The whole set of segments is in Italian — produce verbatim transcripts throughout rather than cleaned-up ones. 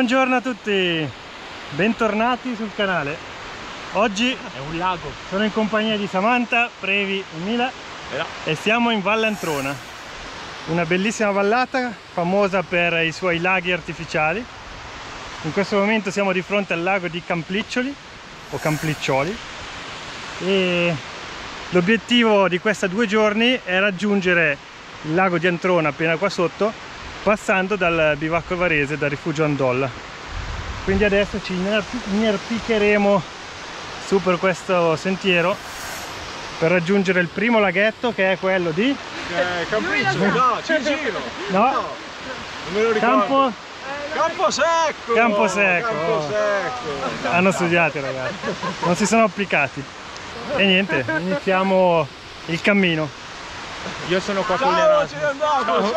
Buongiorno a tutti, bentornati sul canale. Oggi è un lago. Sono in compagnia di Samantha, Previ e Mila e siamo in Valle Antrona, una bellissima vallata famosa per i suoi laghi artificiali. In questo momento siamo di fronte al lago di Campliccioli o Campliccioli e l'obiettivo di questi due giorni è raggiungere il lago di Antrona appena qua sotto, passando dal Bivacco Varese, dal Rifugio Andolla. Quindi adesso ci inerpicheremo su per questo sentiero per raggiungere il primo laghetto, che è quello di eh, Camposecco. No, Cingino. No, no, non me lo ricordo. Campo... Camposecco. Camposecco. Camposecco. Hanno studiato, ragazzi. Non si sono applicati. E niente, iniziamo il cammino. Io sono qua con l'Erasmus. Ciao, ciao.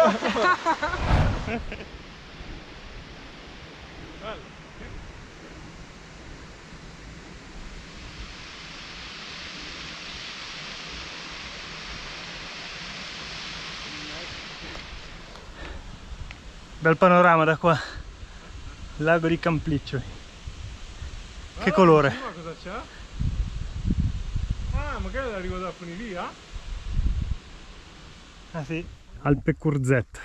Bel panorama da qua. Lago di Campliccioli. Che allora, colore. Ma cosa c'è? Ah, magari la riguardavano via? Ah sì, Alpe Curzetto.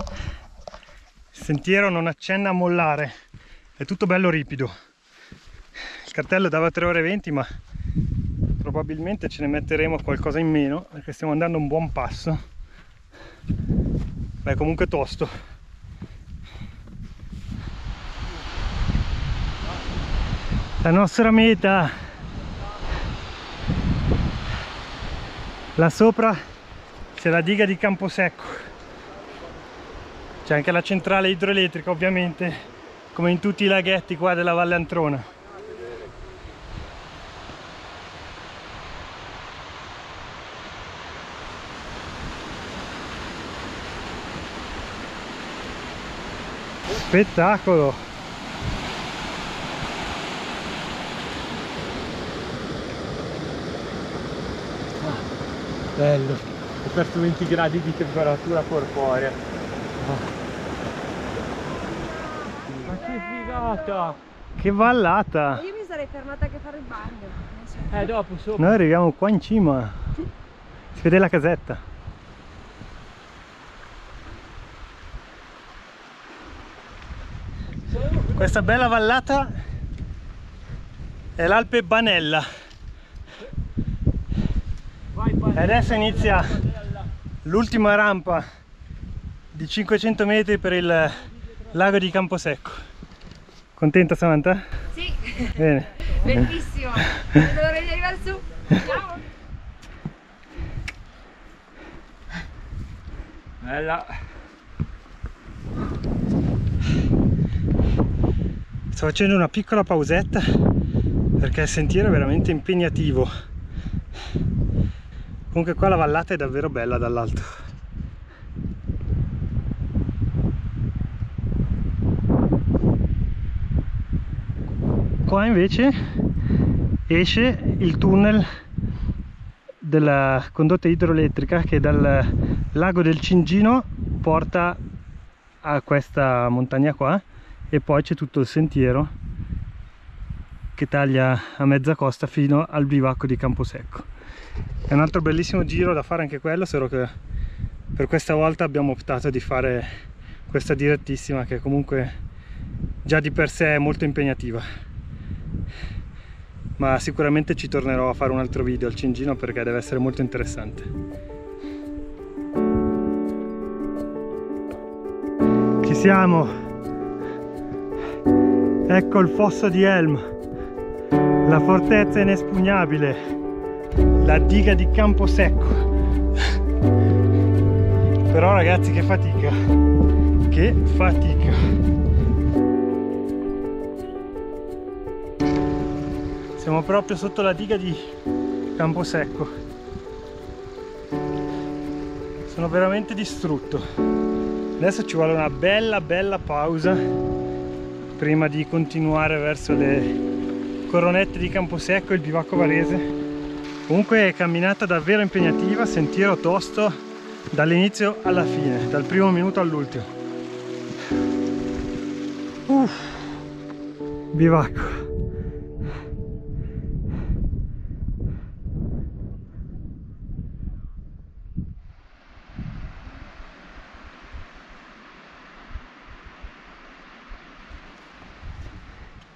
Il sentiero non accenna a mollare, è tutto bello ripido. Il cartello dava tre ore e venti, ma probabilmente ce ne metteremo qualcosa in meno perché stiamo andando un buon passo. Beh, comunque tosto. La nostra meta là sopra c'è la diga di Camposecco, c'è anche la centrale idroelettrica, ovviamente, come in tutti i laghetti qua della Valle Antrona. Spettacolo! Bello, ho perso venti gradi di temperatura corporea. Oh. Ma che figata! Che vallata! Io mi sarei fermata anche a fare il bagno. Eh, dopo, sopra. Noi arriviamo qua in cima. Si vede la casetta. Questa bella vallata è l'Alpe Banella. E adesso inizia l'ultima rampa di cinquecento metri per il lago di Camposecco. Contenta Samantha? Sì! Bene! Bellissimo! Non vedo l'ora di arrivare su! Ciao! Bella! Sto facendo una piccola pausetta perché il sentiero è veramente impegnativo. Comunque qua la vallata è davvero bella dall'alto. Qua invece esce il tunnel della condotta idroelettrica che dal lago del Cingino porta a questa montagna qua, e poi c'è tutto il sentiero che taglia a mezza costa fino al bivacco di Camposecco. È un altro bellissimo giro da fare anche quello, solo che per questa volta abbiamo optato di fare questa direttissima, che comunque già di per sé è molto impegnativa, ma sicuramente ci tornerò a fare un altro video al Cingino perché deve essere molto interessante. Ci siamo! Ecco il fosso di Elm, la fortezza inespugnabile, la diga di Camposecco. Però ragazzi, che fatica, che fatica. Siamo proprio sotto la diga di Camposecco. Sono veramente distrutto. Adesso ci vuole una bella bella pausa prima di continuare verso le Coronette di Camposecco e il Bivacco Varese. Comunque è camminata davvero impegnativa, sentiero tosto dall'inizio alla fine, dal primo minuto all'ultimo. Uff, Bivacco.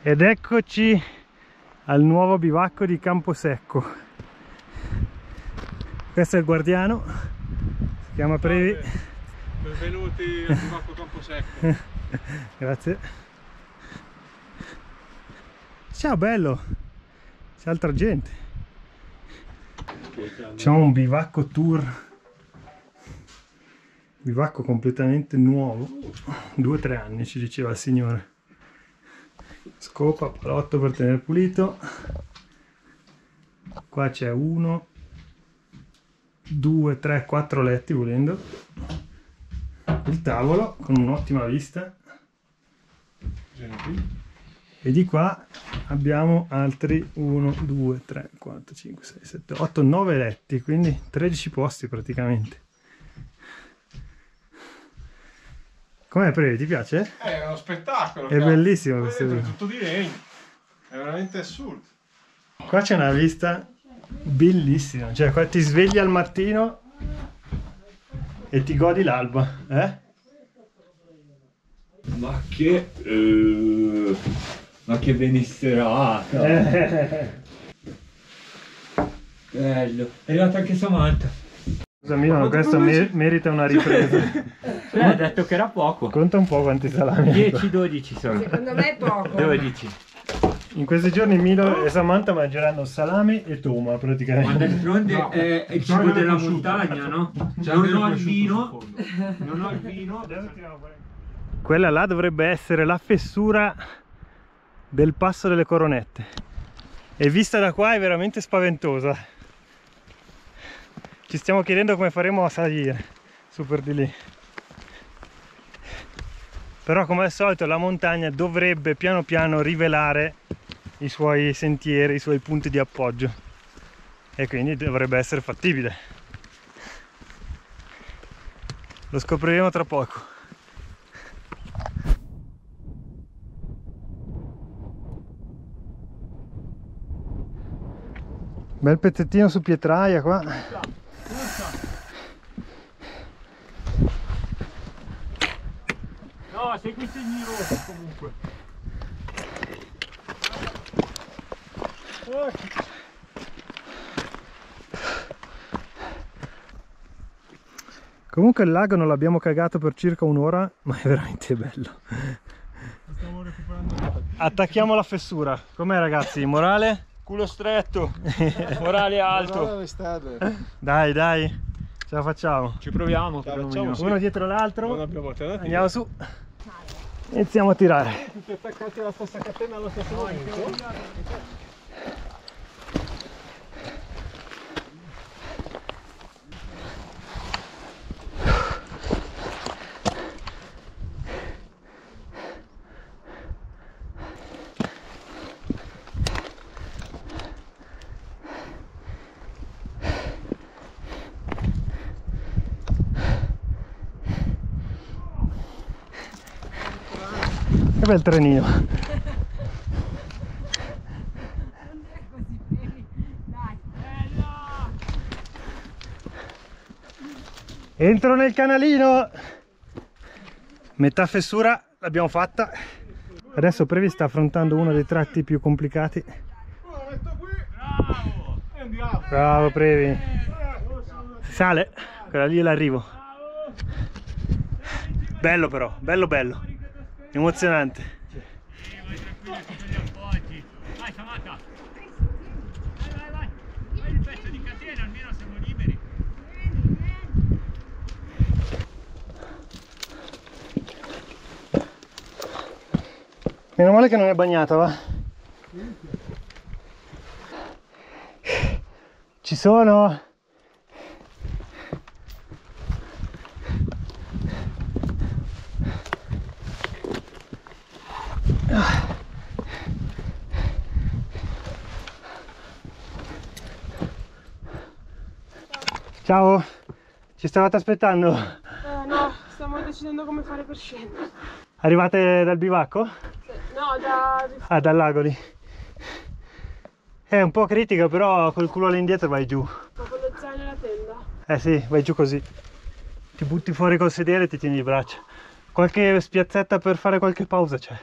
Ed eccoci al nuovo bivacco di Camposecco. Questo è il guardiano, si chiama Previ. Benvenuti al bivacco Camposecco. Grazie. Ciao bello, c'è altra gente. C'è un bivacco tour, bivacco completamente nuovo, due o tre anni ci diceva il signore. Scopa, palotto per tenere pulito. Qua c'è uno, due, tre, quattro letti volendo. Il tavolo con un'ottima vista. E di qua abbiamo altri uno, due, tre, quattro, cinque, sei, sette, otto, nove letti, quindi tredici posti praticamente. Com'è Previ? Ti piace? È uno spettacolo! È bellissimo questo video! È tutto di legno! È veramente assurdo! Qua c'è una vista bellissima! Cioè qua ti svegli al mattino e ti godi l'alba, eh? Ma che... Uh, ma che benisserata! Bello! È arrivata anche Samantha! Scusami, ma questo mer merita una ripresa! Lei ha detto che era poco. Conta un po' quanti salami. dieci dodici sono. Secondo me è poco. dodici. In questi giorni Milo e Samantha mangeranno salame e toma praticamente. Ma d'altronde no, è il cibo della montagna, no? Cioè non, ho il vino, non ho il vino. Quella là dovrebbe essere la fessura del Passo delle Coronette. E vista da qua è veramente spaventosa. Ci stiamo chiedendo come faremo a salire su per di lì. Però come al solito la montagna dovrebbe piano piano rivelare i suoi sentieri, i suoi punti di appoggio, e quindi dovrebbe essere fattibile. Lo scopriremo tra poco. Bel pezzettino su pietraia qua. No, segui i segni rossi comunque. Comunque il lago non l'abbiamo cagato per circa un'ora, ma è veramente bello. Stiamo recuperando. Attacchiamo la fessura. Com'è ragazzi? Morale? Culo stretto. Morale alto. Dai, dai. Ce la facciamo. Ci proviamo. La facciamo, sì. Uno dietro l'altro. Andiamo su. Iniziamo a tirare. Tutti attaccati alla stessa catena allo stesso momento. Che bel trenino. Non è così bene. Dai. Bello! Entro nel canalino. Metà fessura l'abbiamo fatta. Adesso Previ sta affrontando uno dei tratti più complicati. Lo metto qui. Bravo. E andiamo. Bravo Previ. Si sale. Quella lì è l'arrivo. Bello però, bello bello. Emozionante. Sì, vai tranquillo, ci sono gli appoggi. Vai Samata. Vai, vai, vai. Fai il pezzo di catena, almeno siamo liberi. Meno male che non è bagnata, va. Ci sono. Ciao, ci stavate aspettando? Eh, no, stiamo decidendo come fare per scendere. Arrivate dal bivacco? No, da... Ah, dal lago lì. È un po' critica, però col culo all'indietro vai giù. Ma con lo zaino e la tenda? Eh sì, vai giù così. Ti butti fuori col sedere e ti tieni di braccia. Qualche spiazzetta per fare qualche pausa c'è.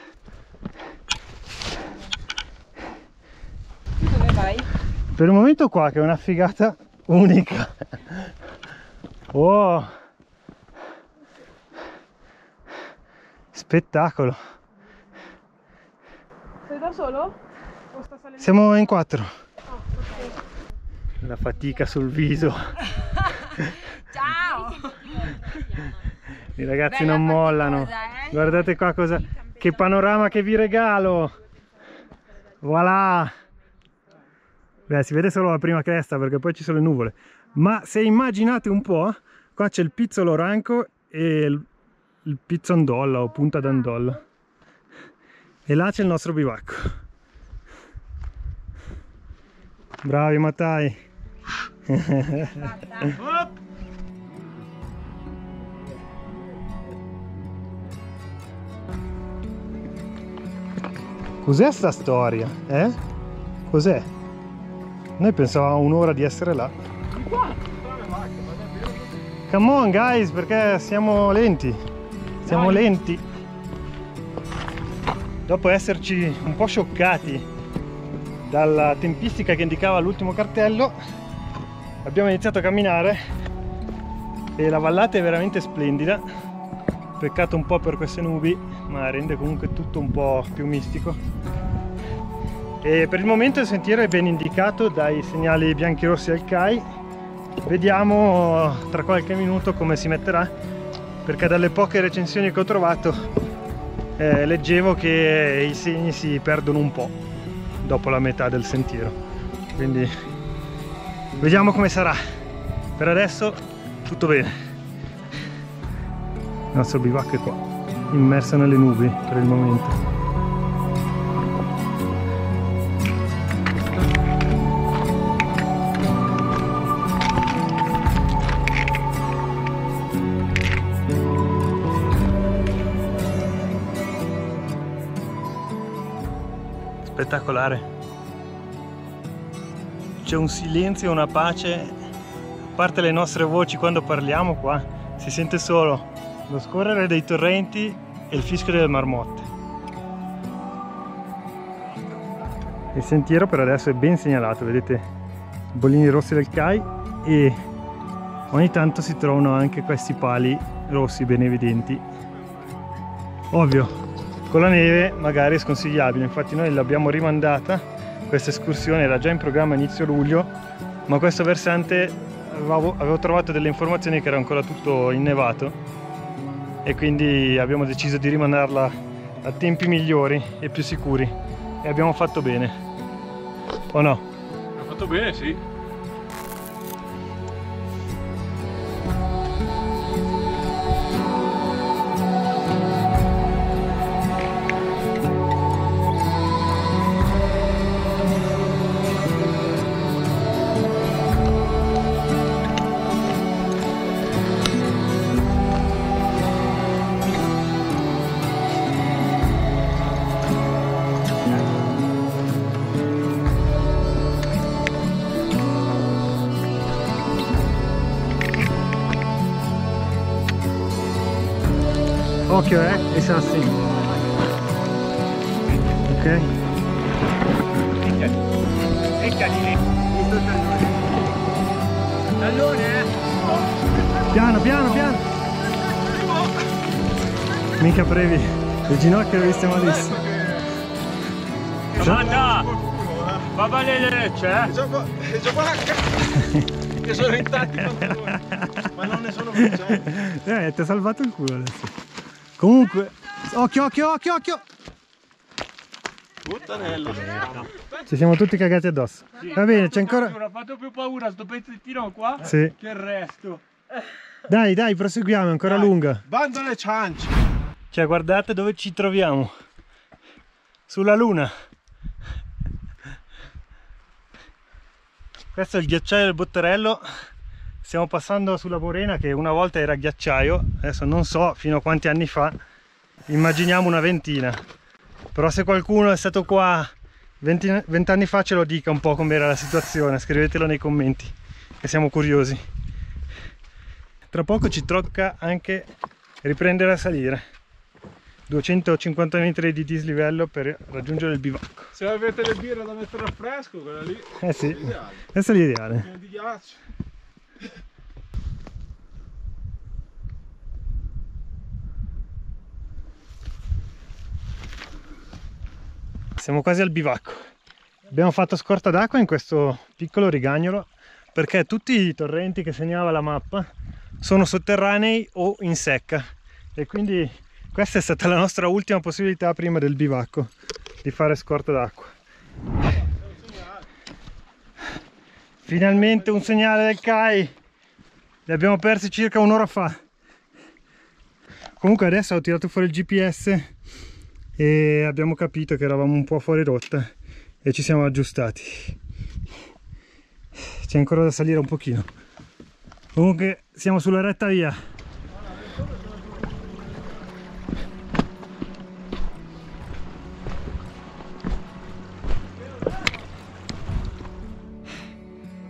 Tu dove vai? Per il momento qua, che è una figata unica. Oh! Spettacolo! Sei da solo? O sta salendo? Siamo in quattro. Oh, okay. La fatica sul viso. Ciao! I ragazzi bella non mollano, cosa, eh? Guardate qua cosa, che panorama che vi regalo, voilà. Beh, si vede solo la prima cresta perché poi ci sono le nuvole, ma se immaginate un po', qua c'è il Pizzolo Ranco e il, il Pizzo Andolla o Punta d'Andolla, e là c'è il nostro bivacco. Bravi Mattai. Cos'è sta storia? Eh? Cos'è? Noi pensavamo un'ora di essere là. Come on guys, perché siamo lenti. Siamo lenti. Dopo esserci un po' scioccati dalla tempistica che indicava l'ultimo cartello, abbiamo iniziato a camminare e la vallata è veramente splendida. Peccato un po' per queste nubi, ma rende comunque tutto un po' più mistico. E per il momento il sentiero è ben indicato dai segnali bianchi rossi del C A I. Vediamo tra qualche minuto come si metterà, perché dalle poche recensioni che ho trovato eh, leggevo che i segni si perdono un po' dopo la metà del sentiero, quindi vediamo come sarà. Per adesso tutto bene. Il nostro bivacco è qua, immerso nelle nubi per il momento. Spettacolare, c'è un silenzio e una pace, a parte le nostre voci quando parliamo qua, si sente solo lo scorrere dei torrenti e il fischio delle marmotte. Il sentiero per adesso è ben segnalato, vedete i bollini rossi del C A I e ogni tanto si trovano anche questi pali rossi ben evidenti. Ovvio, con la neve magari è sconsigliabile, infatti noi l'abbiamo rimandata, questa escursione era già in programma inizio luglio, ma questo versante avevo, avevo trovato delle informazioni che era ancora tutto innevato e quindi abbiamo deciso di rimandarla a tempi migliori e più sicuri, e abbiamo fatto bene, o no? Abbiamo fatto bene, sì. Occhio eh, i sassi. Ok. Tallone eh. Piano, piano, piano. Mica previ. Le ginocchia le viste malissimo. Giada! Va bene le lecce eh. E già qua la c***o. Che sono in tanti qualcuno. Ma non ne sono più. Eh, ti ha salvato il culo adesso. Comunque, occhio, occhio, occhio, occhio! Puttanello! Ci siamo tutti cagati addosso. Sì. Va bene, c'è ancora... Ha fatto più paura sto pezzettino qua sì. Che il resto. Dai, dai, proseguiamo, è ancora dai. Lunga. Bando alle ciance! Cioè, guardate dove ci troviamo. Sulla luna. Questo è il ghiacciaio del Botterello. Stiamo passando sulla Borena, che una volta era ghiacciaio, adesso non so fino a quanti anni fa, immaginiamo una ventina. Però se qualcuno è stato qua venti anni fa, ce lo dica un po' com'era la situazione, scrivetelo nei commenti, che siamo curiosi. Tra poco ci tocca anche riprendere a salire. duecentocinquanta metri di dislivello per raggiungere il bivacco. Se avete le birre da mettere a fresco, quella lì eh sì, è l'ideale. Questa è l'ideale. Di ghiaccio. Siamo quasi al bivacco. Abbiamo fatto scorta d'acqua in questo piccolo rigagnolo perché tutti i torrenti che segnava la mappa sono sotterranei o in secca, e quindi questa è stata la nostra ultima possibilità prima del bivacco di fare scorta d'acqua. Finalmente un segnale del C A I, li abbiamo persi circa un'ora fa. Comunque adesso ho tirato fuori il G P S e abbiamo capito che eravamo un po' fuori rotta e ci siamo aggiustati. C'è ancora da salire un pochino. Comunque siamo sulla retta via.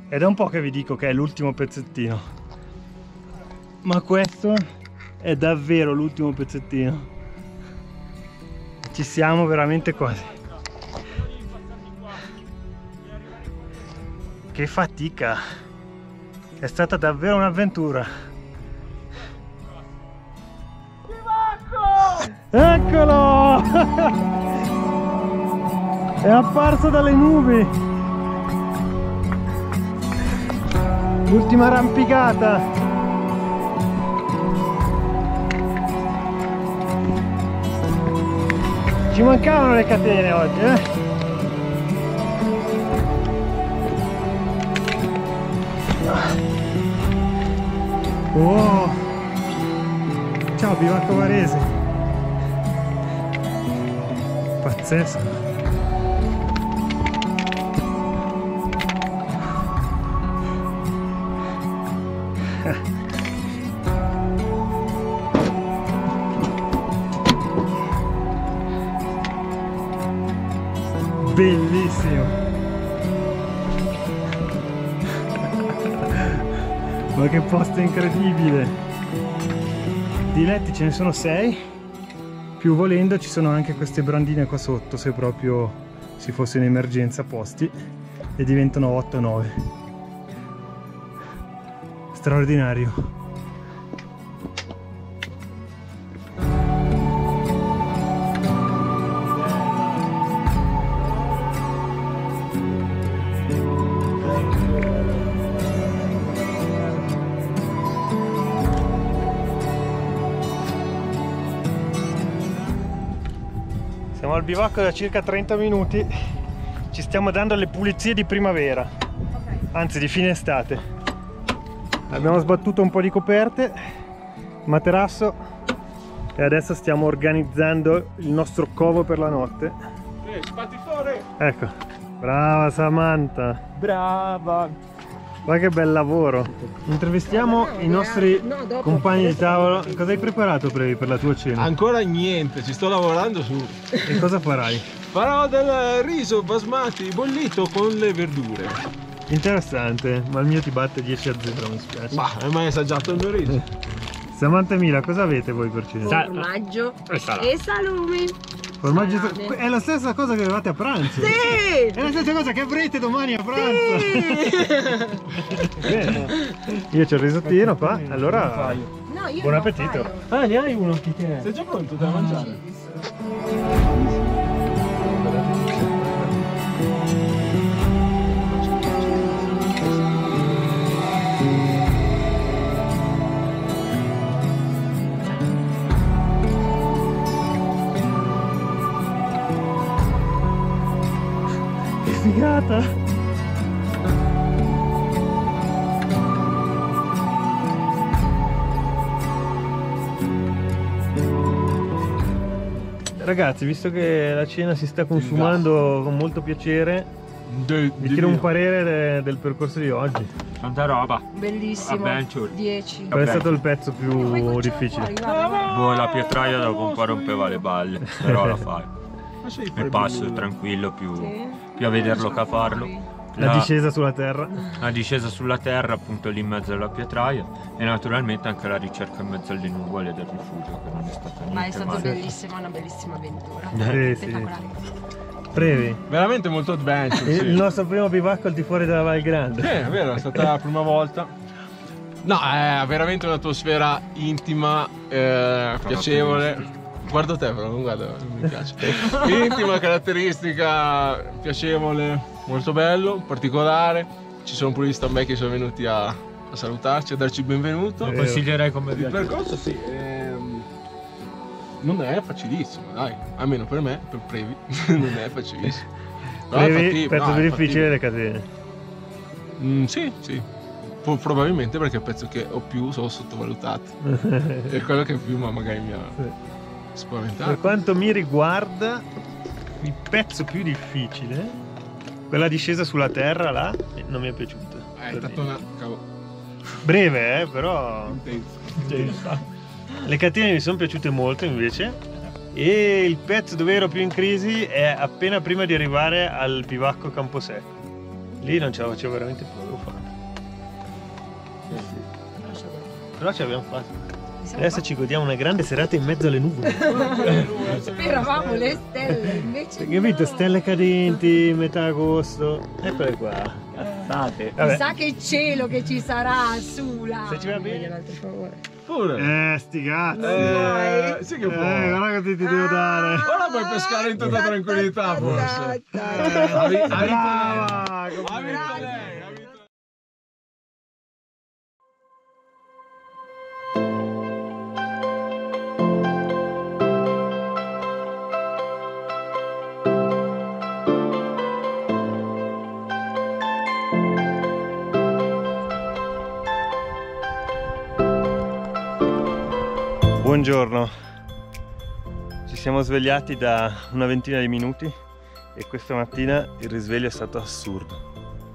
Ed è un po' che vi dico che è l'ultimo pezzettino, ma questo è davvero l'ultimo pezzettino. Ci siamo veramente quasi. Che fatica, è stata davvero un'avventura. Eccolo! È apparso dalle nubi. L'ultima arrampicata. Ci mancavano le catene oggi, eh? Oh. Ciao Bivacco Varese. Pazzesco. Bellissimo. Ma che posto incredibile. Di letti ce ne sono sei, più volendo ci sono anche queste brandine qua sotto, se proprio ci fosse un'emergenza posti, e diventano otto nove. Straordinario. Al bivacco da circa trenta minuti, ci stiamo dando le pulizie di primavera, okay. Anzi di fine estate. Abbiamo sbattuto un po' di coperte, materasso, e adesso stiamo organizzando il nostro covo per la notte. Eh, spatti fuori! Ecco, brava Samantha! Brava! Ma che bel lavoro! Intervistiamo i nostri no, compagni di tavolo. Cosa hai preparato Previ per la tua cena? Ancora niente, ci sto lavorando su. E cosa farai? Farò del riso basmati bollito con le verdure. Interessante, ma il mio ti batte dieci a zero, mi spiace. Ma hai mai assaggiato il mio riso? Samantha e Mila, cosa avete voi per cena? Formaggio e salumi. E salumi. Formaggio è la stessa cosa che avevate a pranzo? Sì! È la stessa cosa che avrete domani a pranzo! Sì! Bene. Io c'ho il risottino qua, allora no, io buon appetito! Ah, ne hai uno? Sei già pronto da mangiare? Figata. Ragazzi, visto che la cena si sta consumando con molto piacere, De, mi chiedo un parere de, del percorso di oggi. Tanta roba. Bellissimo. dieci. Qual è stato il pezzo più difficile? Boh, la pietraia dopo un po' rompeva le balle, però la fai. Il passo è tranquillo, più, più a vederlo che a farlo. La, la discesa sulla terra. La discesa sulla terra, appunto lì in mezzo alla pietraia, e naturalmente anche la ricerca in mezzo alle nuvole del rifugio, che non è stata niente. Ma è stata bellissima, una bellissima avventura. Eh, spettacolare. Sì. Brevi. Veramente molto adventure. Il sì. nostro primo bivacco al di fuori della Val Grande. Sì, è vero, è stata la prima volta. No, è veramente un'atmosfera intima, eh, piacevole. Guarda te però, non guarda, non mi piace. Intima, caratteristica, piacevole, molto bello, particolare. Ci sono pure gli Stambecchi che sono venuti a, a salutarci, a darci il benvenuto. Lo consiglierei come il percorso, sì. Ehm, non è facilissimo, dai, almeno per me, per Previ, non è facilissimo. Previ, pezzo più difficile le catene. Mm, sì, sì. Probabilmente perché il pezzo che ho più sono sottovalutato. È quello che più ma magari mi ha... Sì. Spaventato. Per quanto mi riguarda, il pezzo più difficile, quella discesa sulla terra là, non mi è piaciuta. Eh, è stata una... Breve, eh, però... Intenso. Intenso. Le catene mi sono piaciute molto invece, e il pezzo dove ero più in crisi è appena prima di arrivare al Bivacco Camposecco. Lì non ce la facevo veramente più, avevo fame. Però ce l'abbiamo fatta. Adesso ci godiamo una grande serata in mezzo alle nuvole. Speravamo le stelle, invece no. Capito? Stelle cadenti, metà agosto. Eccole qua. Cazzate. Chissà che cielo che ci sarà su là. Se ci va bene, l'altro favore. Pure. Eh, sti cazzi. Eh, sì che può. Eh, guarda che ti devo dare. Ora puoi pescare in tutta tranquillità, forse. Brava. Buongiorno, ci siamo svegliati da una ventina di minuti e questa mattina il risveglio è stato assurdo.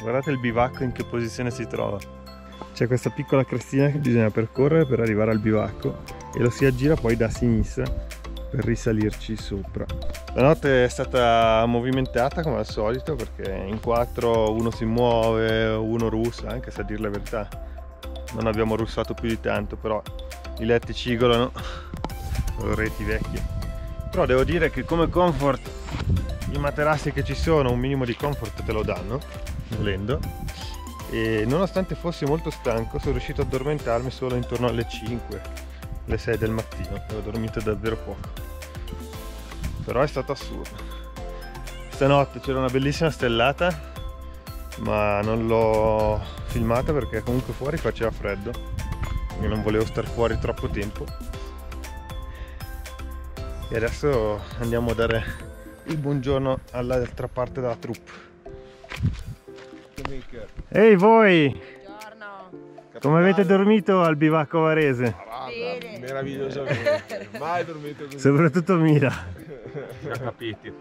Guardate il bivacco in che posizione si trova. C'è questa piccola crestina che bisogna percorrere per arrivare al bivacco e lo si aggira poi da sinistra per risalirci sopra. La notte è stata movimentata come al solito perché in quattro uno si muove, uno russa, anche se a dire la verità non abbiamo russato più di tanto, però i letti cigolano, reti vecchie. Però devo dire che come comfort i materassi che ci sono un minimo di comfort te lo danno, volendo, e nonostante fossi molto stanco sono riuscito ad addormentarmi solo intorno alle cinque, alle sei del mattino, e ho dormito davvero poco. Però è stato assurdo. Stanotte c'era una bellissima stellata, ma non l'ho filmata perché comunque fuori faceva freddo. Io non volevo star fuori troppo tempo. E adesso andiamo a dare il buongiorno all'altra parte della troupe. Ehi hey, voi! Buongiorno! Come avete dormito al bivacco Varese? Bene. Meravigliosamente! Mai dormito così! Soprattutto Mira! Capiti!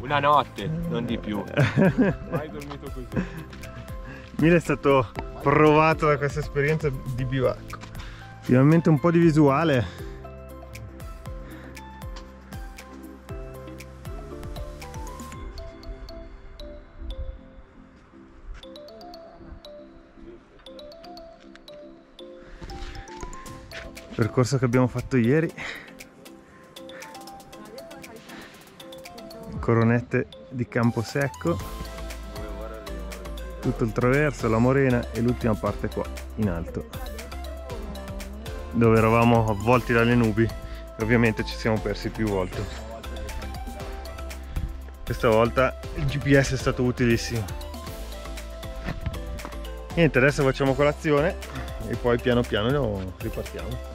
Una notte, non di più! Mai dormito così! Mira è stato provato da questa esperienza di bivacco. Finalmente un po' di visuale. Il percorso che abbiamo fatto ieri. Coronette di Camposecco. Tutto il traverso, la morena e l'ultima parte qua in alto dove eravamo avvolti dalle nubi e ovviamente ci siamo persi più volte. Questa volta il G P S è stato utilissimo. Niente, adesso facciamo colazione e poi piano piano ripartiamo.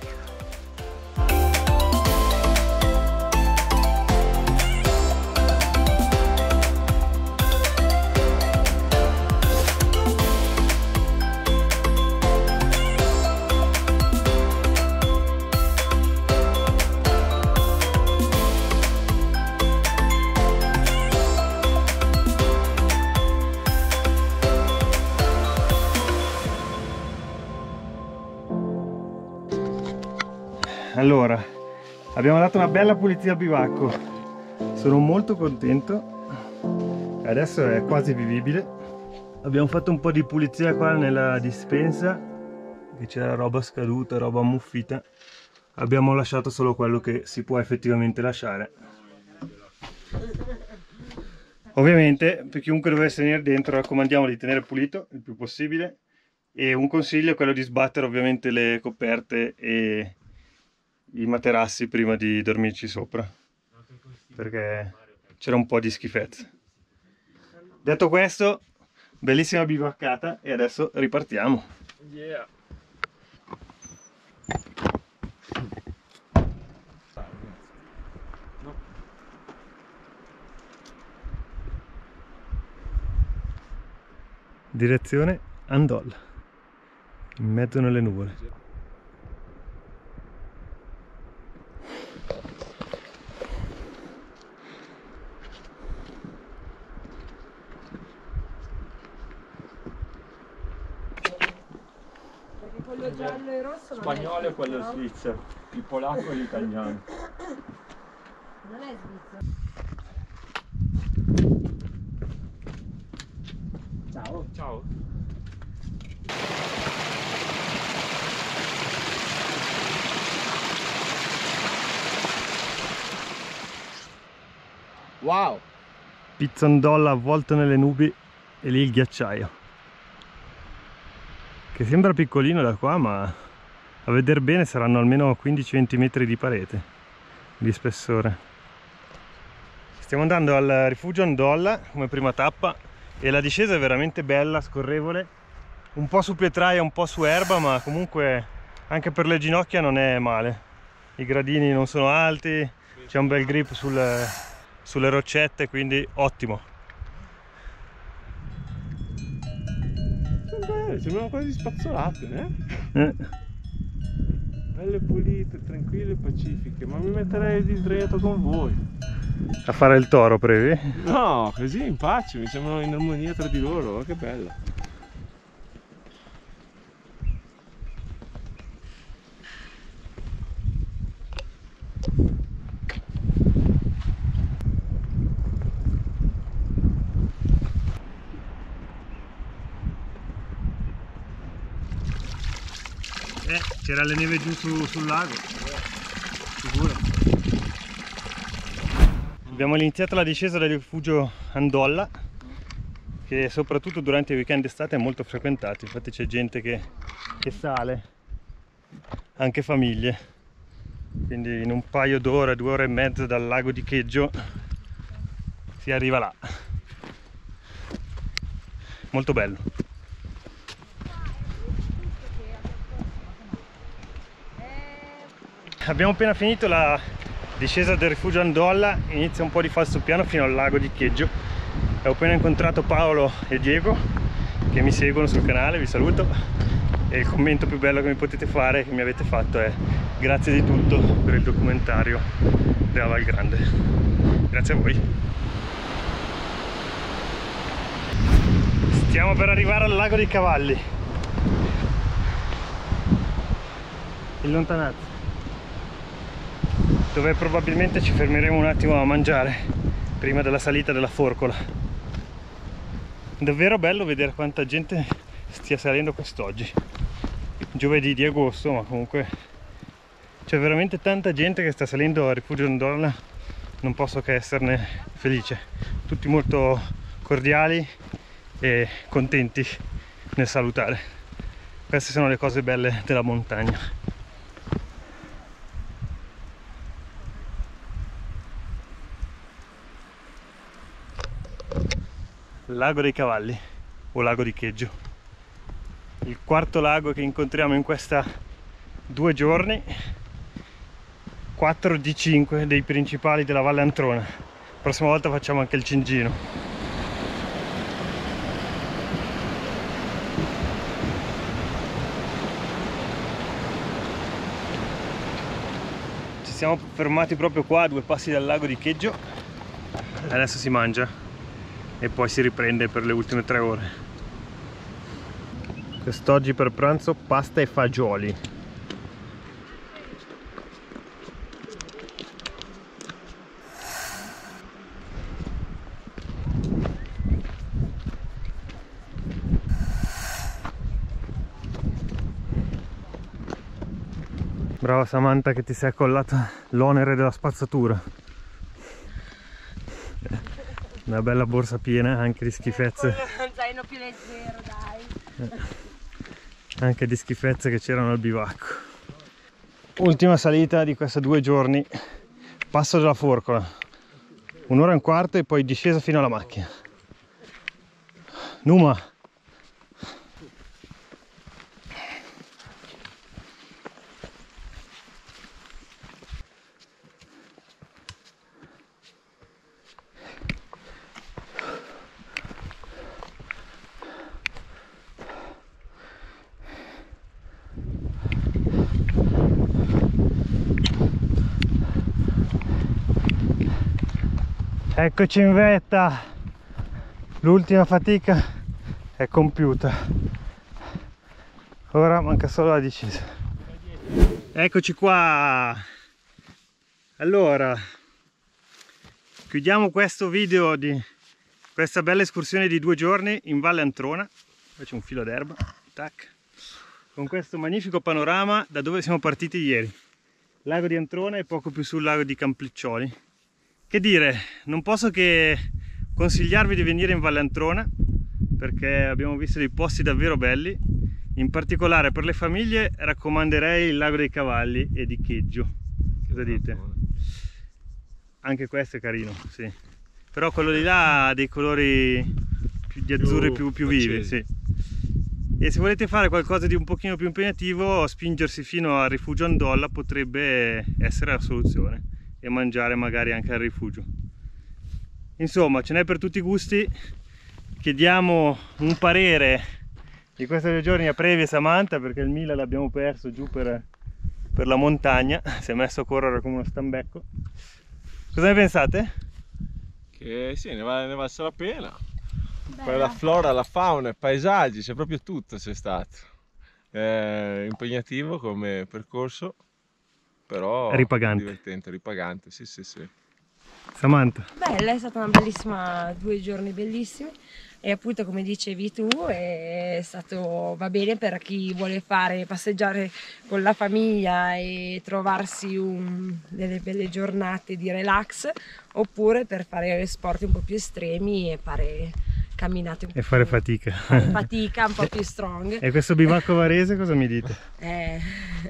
Allora, abbiamo dato una bella pulizia al bivacco, sono molto contento, adesso è quasi vivibile. Abbiamo fatto un po' di pulizia qua nella dispensa, che c'era roba scaduta, roba ammuffita. Abbiamo lasciato solo quello che si può effettivamente lasciare. Ovviamente, per chiunque dovesse venire dentro, raccomandiamo di tenere pulito il più possibile, e un consiglio è quello di sbattere ovviamente le coperte e i materassi prima di dormirci sopra, perché c'era un po' di schifezza. Detto questo, bellissima bivaccata e adesso ripartiamo. Yeah. Direzione Andolla, in mezzo nelle nuvole. Perché quello giallo e rosso non spagnolo è quello no? Svizzero, il polacco e l'italiano. Non è svizzero. Ciao. Ciao. Wow! Pizzo Andolla avvolto nelle nubi e lì il ghiacciaio, che sembra piccolino da qua, ma a vedere bene saranno almeno quindici venti metri di parete di spessore. Stiamo andando al Rifugio Andolla come prima tappa e la discesa è veramente bella, scorrevole, un po' su pietraia, un po' su erba, ma comunque anche per le ginocchia non è male. I gradini non sono alti, c'è un bel grip sul, sulle roccette, quindi ottimo. Belle, sembrano quasi spazzolate, eh? eh? Belle pulite, tranquille, pacifiche, ma mi metterei di sdraiato con voi. A fare il toro, previ? No, così in pace, mi sembrano in armonia tra di loro, che bello. Eh, c'era la neve giù su, sul lago, sicuro. Abbiamo iniziato la discesa del Rifugio Andolla, che soprattutto durante i weekend estate è molto frequentato, infatti c'è gente che, che sale, anche famiglie, quindi in un paio d'ore, due ore e mezza dal lago di Cheggio si arriva là, molto bello. Abbiamo appena finito la discesa del Rifugio Andolla, inizia un po' di falso piano fino al lago di Cheggio. Ho appena incontrato Paolo e Diego che mi seguono sul canale, vi saluto, e il commento più bello che mi potete fare, che mi avete fatto, è grazie di tutto per il documentario della Val Grande. Grazie a voi. Stiamo per arrivare al lago dei Cavalli in lontananza, dove probabilmente ci fermeremo un attimo a mangiare prima della salita della Forcola. Davvero bello vedere quanta gente stia salendo quest'oggi, giovedì di agosto, ma comunque c'è veramente tanta gente che sta salendo al Rifugio Andolla, non posso che esserne felice. Tutti molto cordiali e contenti nel salutare. Queste sono le cose belle della montagna. Lago dei Cavalli o Lago di Cheggio, il quarto lago che incontriamo in questa due giorni, quattro di cinque dei principali della Valle Antrona. La prossima volta facciamo anche il Cingino. Ci siamo fermati proprio qua a due passi dal Lago di Cheggio, adesso si mangia e poi si riprende per le ultime tre ore. Quest'oggi per pranzo pasta e fagioli. Brava Samantha che ti sei accollata l'onere della spazzatura. Una bella borsa piena anche di schifezze. Eh, un zaino più leggero, dai. Eh, anche di schifezze che c'erano al bivacco. Ultima salita di questi due giorni. Passo della Forcola. Un'ora e un quarto e poi discesa fino alla macchina. Numa! Eccoci in vetta, l'ultima fatica è compiuta, ora manca solo la discesa. Eccoci qua, allora chiudiamo questo video di questa bella escursione di due giorni in Valle Antrona. Faccio un filo d'erba, tac, con questo magnifico panorama da dove siamo partiti ieri, Lago di Antrona e poco più sul Lago di Campliccioli. Che dire, non posso che consigliarvi di venire in Valle Antrona perché abbiamo visto dei posti davvero belli, in particolare per le famiglie raccomanderei il Lago dei Cavalli e di Cheggio, cosa dite? Anche questo è carino, sì, però quello di là ha dei colori più, di azzurri più, più vivi, sì. E se volete fare qualcosa di un pochino più impegnativo, spingersi fino al Rifugio Andolla potrebbe essere la soluzione. E mangiare magari anche al rifugio. Insomma, ce n'è per tutti i gusti. Chiediamo un parere di questi due giorni a Previ e Samantha perché il Mila l'abbiamo perso giù per, per la montagna, si è messo a correre come uno stambecco. Cosa ne pensate? Che sì, ne vale, ne vale la pena. Poi la flora, la fauna, i paesaggi, c'è proprio tutto, c'è stato. È impegnativo come percorso, però ripagante. Divertente, ripagante, sì sì sì. Samantha? Bella, è stata una bellissima, due giorni bellissimi e appunto come dicevi tu è stato, va bene per chi vuole fare, passeggiare con la famiglia e trovarsi un, delle belle giornate di relax, oppure per fare sport un po' più estremi e fare camminate un po' e fare più, fatica fare fatica un po' più strong. E questo bivacco varese cosa mi dite? È,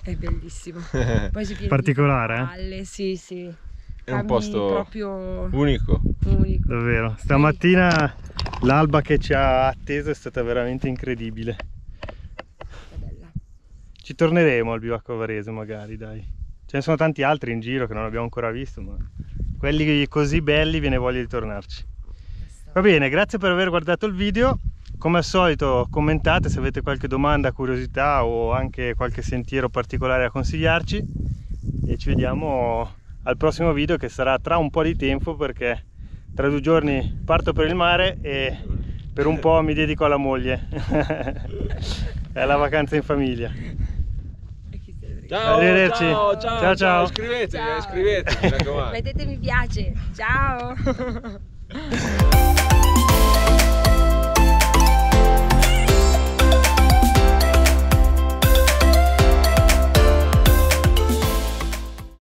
è bellissimo, poi si particolare di valle, eh? Sì sì, è un posto proprio unico, unico. Davvero stamattina l'alba che ci ha atteso è stata veramente incredibile, è bella. Ci torneremo al bivacco varese magari, dai, ce ne sono tanti altri in giro che non abbiamo ancora visto, ma quelli così belli viene voglia di tornarci. Va bene, grazie per aver guardato il video, come al solito commentate se avete qualche domanda, curiosità o anche qualche sentiero particolare da consigliarci e ci vediamo al prossimo video che sarà tra un po' di tempo perché tra due giorni parto per il mare e per un po' mi dedico alla moglie, è la vacanza in famiglia. Ciao, arrivederci, ciao ciao, ciao, ciao. Iscrivetevi, iscrivetevi, mi raccomando. Mettete mi piace, ciao.